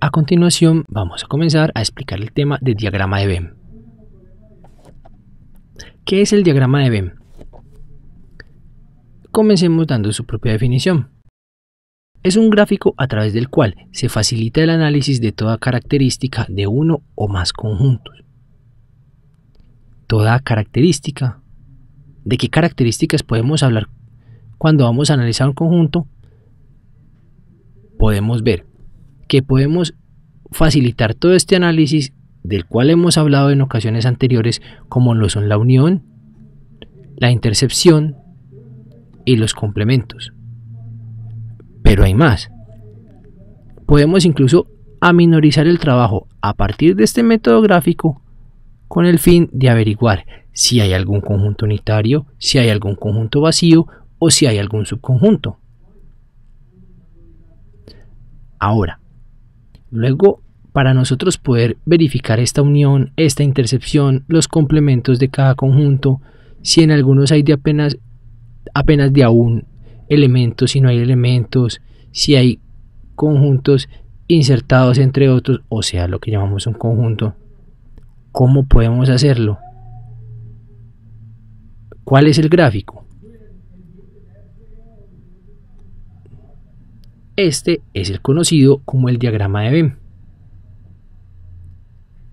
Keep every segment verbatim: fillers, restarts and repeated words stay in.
A continuación vamos a comenzar a explicar el tema del diagrama de Venn. ¿Qué es el diagrama de Venn? Comencemos dando su propia definición. Es un gráfico a través del cual se facilita el análisis de toda característica de uno o más conjuntos. Toda característica. ¿De qué características podemos hablar cuando vamos a analizar un conjunto? Podemos ver que podemos facilitar todo este análisis del cual hemos hablado en ocasiones anteriores, como lo son la unión, la intercepción y los complementos. Pero hay más. Podemos incluso aminorizar el trabajo a partir de este método gráfico con el fin de averiguar si hay algún conjunto unitario, si hay algún conjunto vacío o si hay algún subconjunto. Ahora, luego, para nosotros poder verificar esta unión, esta intercepción, los complementos de cada conjunto, si en algunos hay de apenas, apenas de aún elementos, si no hay elementos, si hay conjuntos insertados entre otros, o sea, lo que llamamos un conjunto, ¿cómo podemos hacerlo? ¿Cuál es el gráfico? Este es el conocido como el diagrama de Venn.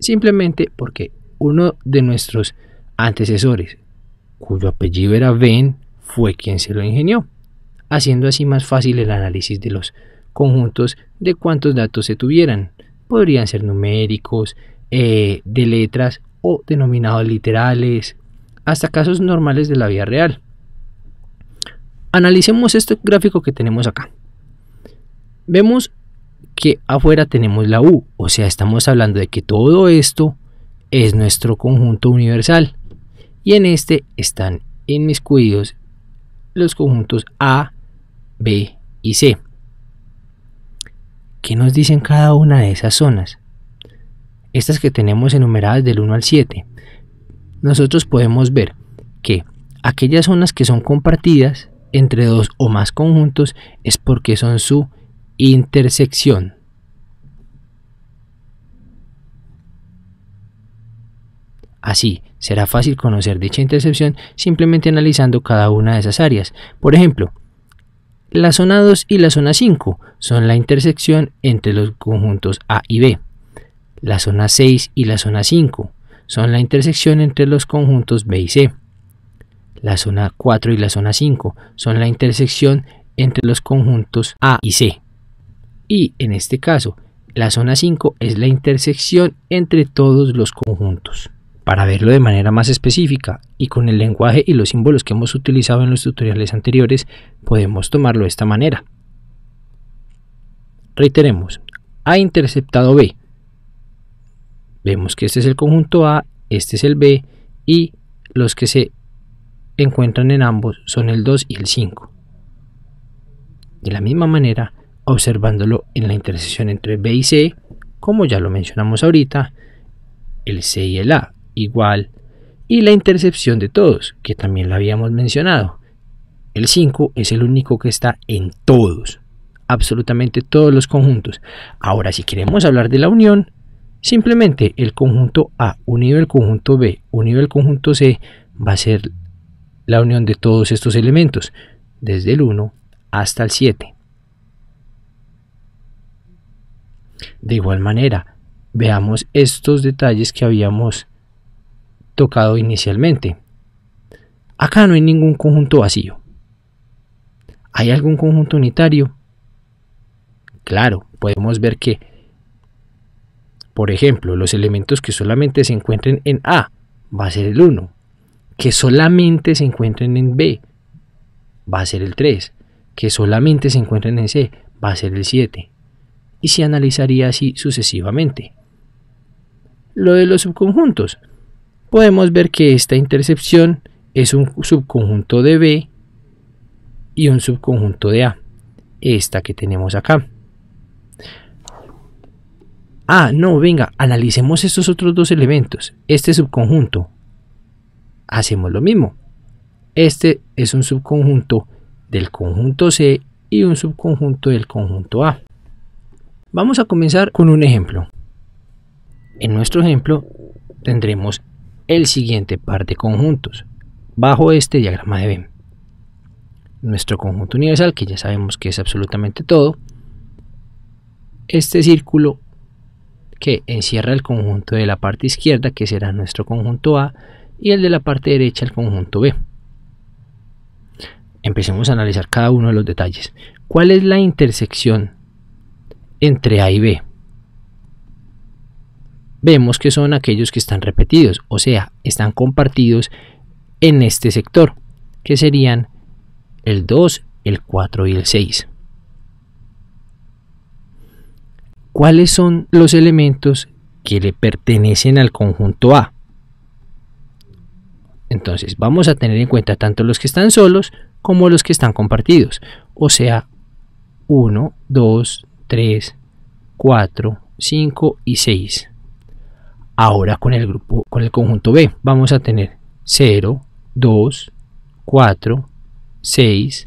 Simplemente porque uno de nuestros antecesores, cuyo apellido era Venn, fue quien se lo ingenió, haciendo así más fácil el análisis de los conjuntos, de cuántos datos se tuvieran. Podrían ser numéricos, eh, de letras o denominados literales, hasta casos normales de la vida real. Analicemos este gráfico que tenemos acá. Vemos que afuera tenemos la U, o sea, estamos hablando de que todo esto es nuestro conjunto universal. Y en este están inmiscuidos los conjuntos A, B y C. ¿Qué nos dicen cada una de esas zonas? Estas que tenemos enumeradas del uno al siete. Nosotros podemos ver que aquellas zonas que son compartidas entre dos o más conjuntos es porque son su intersección. Así, será fácil conocer dicha intersección simplemente analizando cada una de esas áreas. Por ejemplo, la zona dos y la zona cinco son la intersección entre los conjuntos A y B. La zona seis y la zona cinco son la intersección entre los conjuntos B y C. La zona cuatro y la zona cinco son la intersección entre los conjuntos A y C. Y en este caso, la zona cinco es la intersección entre todos los conjuntos. Para verlo de manera más específica y con el lenguaje y los símbolos que hemos utilizado en los tutoriales anteriores, podemos tomarlo de esta manera. Reiteremos, A interceptado B. Vemos que este es el conjunto A, este es el B y los que se encuentran en ambos son el dos y el cinco. De la misma manera, observándolo en la intersección entre B y C, como ya lo mencionamos ahorita, el C y el A igual, y la intercepción de todos, que también la habíamos mencionado. El cinco es el único que está en todos, absolutamente todos los conjuntos. Ahora, si queremos hablar de la unión, simplemente el conjunto A unido al conjunto B unido al conjunto C va a ser la unión de todos estos elementos, desde el uno hasta el siete. De igual manera, veamos estos detalles que habíamos tocado inicialmente. Acá no hay ningún conjunto vacío. ¿Hay algún conjunto unitario? Claro, podemos ver que, por ejemplo, los elementos que solamente se encuentren en A va a ser el uno, que solamente se encuentren en B va a ser el tres, que solamente se encuentren en C va a ser el siete. Y se analizaría así sucesivamente. Lo de los subconjuntos. Podemos ver que esta intercepción es un subconjunto de B y un subconjunto de A. Esta que tenemos acá. Ah, no, venga, analicemos estos otros dos elementos. Este subconjunto. Hacemos lo mismo. Este es un subconjunto del conjunto C y un subconjunto del conjunto A. Vamos a comenzar con un ejemplo. En nuestro ejemplo tendremos el siguiente par de conjuntos bajo este diagrama de Venn. Nuestro conjunto universal, que ya sabemos que es absolutamente todo, este círculo que encierra el conjunto de la parte izquierda, que será nuestro conjunto A, y el de la parte derecha, el conjunto B. Empecemos a analizar cada uno de los detalles. ¿Cuál es la intersección entre A y B? Vemos que son aquellos que están repetidos, o sea, están compartidos en este sector, que serían el dos, el cuatro y el seis. ¿Cuáles son los elementos que le pertenecen al conjunto A? Entonces vamos a tener en cuenta tanto los que están solos como los que están compartidos, o sea, uno, dos, tres, cuatro, cinco y seis. Ahora con el grupo, con el conjunto B, vamos a tener cero, dos, cuatro, seis,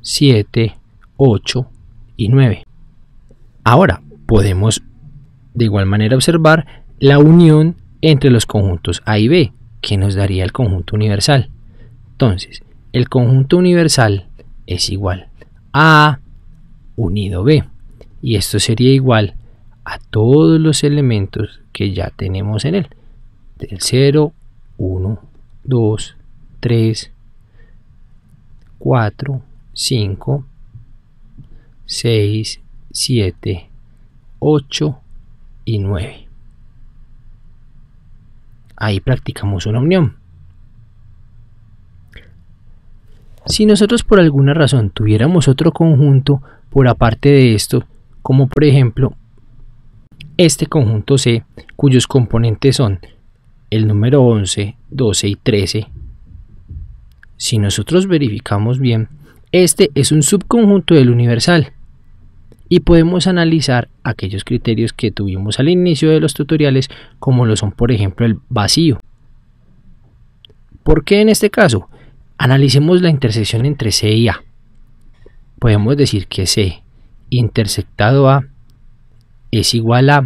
siete, ocho y nueve. Ahora podemos de igual manera observar la unión entre los conjuntos A y B, que nos daría el conjunto universal. Entonces, el conjunto universal es igual a A unido B, y esto sería igual a todos los elementos que ya tenemos en él, del cero, uno, dos, tres, cuatro, cinco, seis, siete, ocho y nueve. Ahí practicamos una unión. Si nosotros por alguna razón tuviéramos otro conjunto por aparte de esto, como por ejemplo este conjunto C, cuyos componentes son el número once, doce y trece, si nosotros verificamos bien, este es un subconjunto del universal. Y podemos analizar aquellos criterios que tuvimos al inicio de los tutoriales, como lo son por ejemplo el vacío. ¿Por qué en este caso? Analicemos la intersección entre C y A. Podemos decir que C intersectado A es igual a,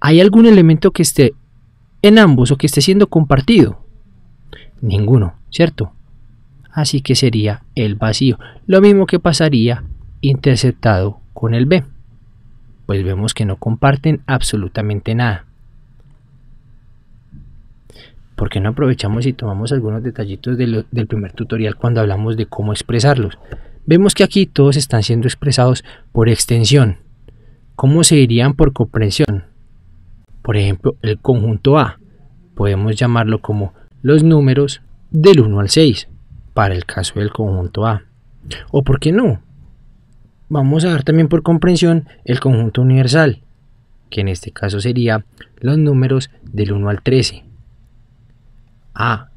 ¿hay algún elemento que esté en ambos o que esté siendo compartido? Ninguno, ¿cierto? Así que sería el vacío. Lo mismo que pasaría interceptado con el B, pues vemos que no comparten absolutamente nada. ¿Por qué no aprovechamos y tomamos algunos detallitos de lo, del primer tutorial cuando hablamos de cómo expresarlos? Vemos que aquí todos están siendo expresados por extensión. ¿Cómo se dirían por comprensión? Por ejemplo, el conjunto A podemos llamarlo como los números del uno al seis para el caso del conjunto A. ¿O por qué no? Vamos a dar también por comprensión el conjunto universal, que en este caso sería los números del uno al trece. Ah,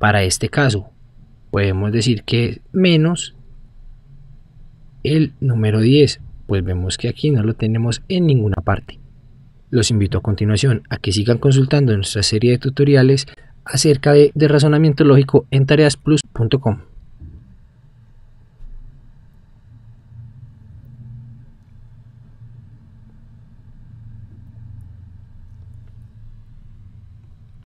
para este caso podemos decir que es menos el número diez, pues vemos que aquí no lo tenemos en ninguna parte. Los invito a continuación a que sigan consultando nuestra serie de tutoriales acerca de, de razonamiento lógico en tareasplus punto com.